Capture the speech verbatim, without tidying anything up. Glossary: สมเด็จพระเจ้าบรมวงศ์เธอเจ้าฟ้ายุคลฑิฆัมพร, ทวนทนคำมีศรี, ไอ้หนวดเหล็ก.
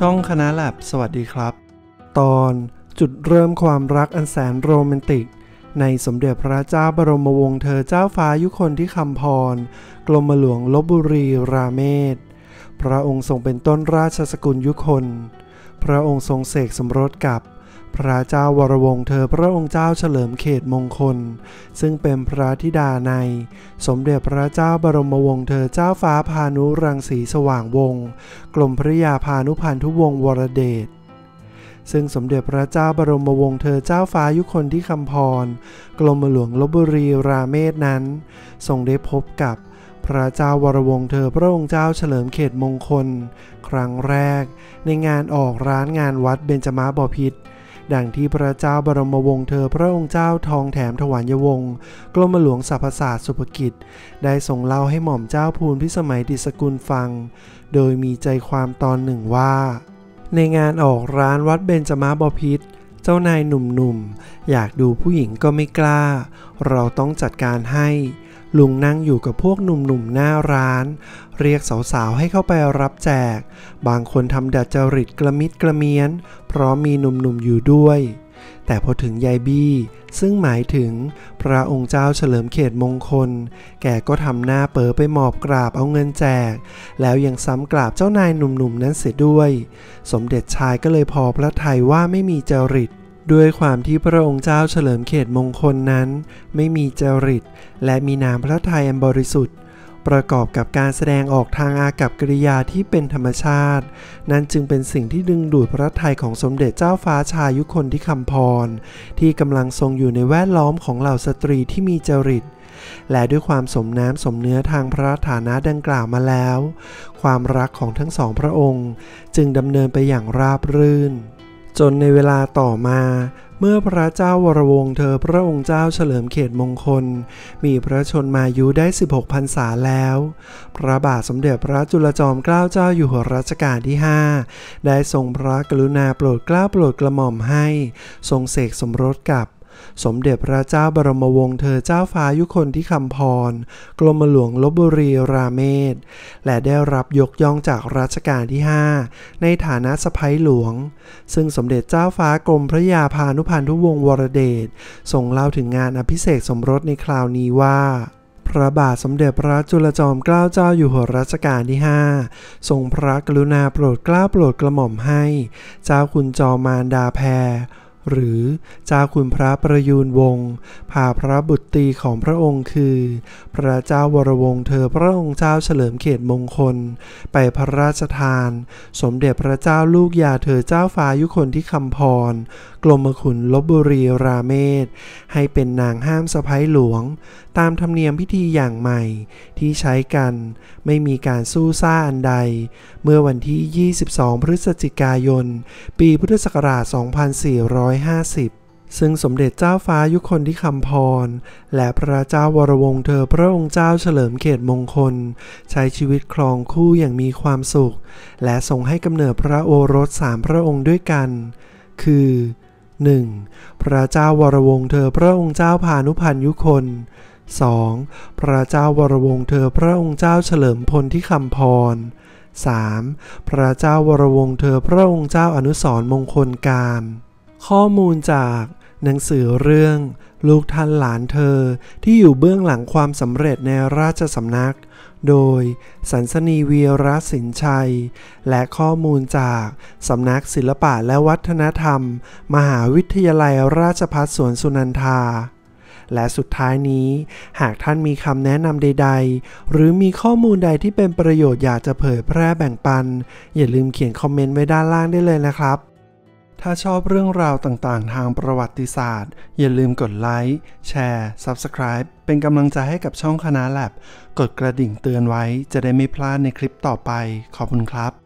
ช่องคณะแลบสวัสดีครับตอนจุดเริ่มความรักอันแสนโรแมนติกในสมเด็จพระเจ้าบรมวงศ์เธอเจ้าฟ้ายุคนธิคัมพรกรมหลวงลพบุรีราเมศพระองค์ทรงเป็นต้นราชสกุลยุคนพระองค์ทรงเสกสมรสกับพระเจ้าวรวงศ์เธอพระองค์เจ้าเฉลิมเขตมงคลซึ่งเป็นพระธิดาในสมเด็จพระเจ้าบรมวงศ์เธอเจ้าฟ้าพานุรังสีสว่างวงศ์กรมพระยาพานุพันธุวงศ์วรเดชซึ่งสมเด็จพระเจ้าบรมวงศ์เธอเจ้าฟ้ายุคนธิคัมพรกรมหลวงลพบุรีราเมศนั้นทรงได้พบกับพระเจ้าวรวงศ์เธอพระองค์เจ้าเฉลิมเขตมงคลครั้งแรกในงานออกร้านงานวัดเบญจมบพิตรดังที่พระเจ้าบรมวงศ์เธอพระองค์เจ้าทองแถมถวายยวงศ์กรมหลวงสรรพศาสตร์สุภกิจได้ส่งเล่าให้หม่อมเจ้าภูลพิสมัยดิสกุลฟังโดยมีใจความตอนหนึ่งว่าในงานออกร้านวัดเบญจมบพิตรเจ้านายหนุ่มๆอยากดูผู้หญิงก็ไม่กล้าเราต้องจัดการให้ลุงนั่งอยู่กับพวกหนุ่มๆหน้าร้านเรียกสาวๆให้เข้าไปรับแจกบางคนทำดัดจริตกระมิดกระเมียนเพราะมีหนุ่มๆอยู่ด้วยแต่พอถึงยายบี้ซึ่งหมายถึงพระองค์เจ้าเฉลิมเขตมงคลแกก็ทำหน้าเป๋อไปหมอบกราบเอาเงินแจกแล้วยังซ้ำกราบเจ้านายหนุ่มๆนั้นเสียด้วยสมเด็จชายก็เลยพอพระทัยว่าไม่มีจริตด้วยความที่พระองค์เจ้าเฉลิมเขตมงคลนั้นไม่มีจริตและมีน้ำพระทัยอันบริสุทธิ์ประกอบกับการแสดงออกทางอากัปกิริยาที่เป็นธรรมชาตินั้นจึงเป็นสิ่งที่ดึงดูดพระทัยของสมเด็จเจ้าฟ้าชายุคนธิคัมพรที่กำลังทรงอยู่ในแวดล้อมของเหล่าสตรีที่มีจริตและด้วยความสมน้ำสมเนื้อทางพระฐานะดังกล่าวมาแล้วความรักของทั้งสองพระองค์จึงดำเนินไปอย่างราบรื่นจนในเวลาต่อมาเมื่อพระเจ้าวรวงศ์เธอพระองค์เจ้าเฉลิมเขตมงคลมีพระชนมายุได้สิบหกพรรษาแล้วพระบาทสมเด็จพระจุลจอมเกล้าเจ้าอยู่หัวรัชกาลที่ห้าได้ทรงพระกรุณาโปรดเกล้าโปรดกระหม่อมให้ทรงเสกสมรสกับสมเด็จพระเจ้าบรมวงศ์เธอเจ้าฟ้ายุคนธิคัมพรกรมหลวงลพบุรีราเมศและได้รับยกย่องจากรัชกาลที่ห้าในฐานะสะใภ้หลวงซึ่งสมเด็จเจ้าฟ้ากรมพระยาพานุพันธุวงศ์วรเดชทรงเล่าถึงงานอภิเษกสมรสในคราวนี้ว่าพระบาทสมเด็จพระจุลจอมเกล้าเจ้าอยู่หัวรัชกาลที่ห้าทรงพระกรุณาโปรดเกล้าโปรดกระหม่อมให้เจ้าคุณจอมมารดาแพรหรือเจ้าคุณพระประยูรวงศ์พาพระบุตรีของพระองค์คือพระเจ้าวรวงศ์เธอพระองค์เจ้าเฉลิมเขตมงคลไปพระราชทานสมเด็จพระเจ้าลูกยาเธอเจ้าฟ้ายุคนธิคัมพรกรมขุนลพบุรีราเมศให้เป็นนางห้ามสะใภ้หลวงตามธรรมเนียมพิธีอย่างใหม่ที่ใช้กันไม่มีการสู้ซ่าอันใดเมื่อวันที่ยี่สิบสองพฤศจิกายนปีพุทธศักราชสองพันสี่ร้อยห้าสิบซึ่งสมเด็จเจ้าฟ้ายุคนธิคัมพรและพระเจ้าวรวงศ์เธอพระองค์เจ้าเฉลิมเขตมงคลใช้ชีวิตครองคู่อย่างมีความสุขและทรงให้กำเนิดพระโอรสสามพระองค์ด้วยกันคือ หนึ่ง. พระเจ้าวรวงศ์เธอพระองค์เจ้าพานุพันธุยุคน สอง. พระเจ้าวรวงศ์เธอพระองค์เจ้าเฉลิมพลธิคัมพร สาม. พระเจ้าวรวงศ์เธอพระองค์เจ้าอนุสรณ์มงคลการข้อมูลจากหนังสือเรื่องลูกท่านหลานเธอที่อยู่เบื้องหลังความสำเร็จในราชสำนักโดยสันสนีวีรสินชัยและข้อมูลจากสำนักศิลปะและวัฒนธรรมมหาวิทยาลัยราชภัฏสวนสุนันทาและสุดท้ายนี้หากท่านมีคำแนะนำใดๆหรือมีข้อมูลใดที่เป็นประโยชน์อยากจะเผยแพร่แบ่งปันอย่าลืมเขียนคอมเมนต์ไว้ด้านล่างได้เลยนะครับถ้าชอบเรื่องราวต่างๆทางประวัติศาสตร์อย่าลืมกดไลค์แชร์ ซับสไครบ์ เป็นกำลังใจให้กับช่องคณะแลบกดกระดิ่งเตือนไว้จะได้ไม่พลาดในคลิปต่อไปขอบคุณครับ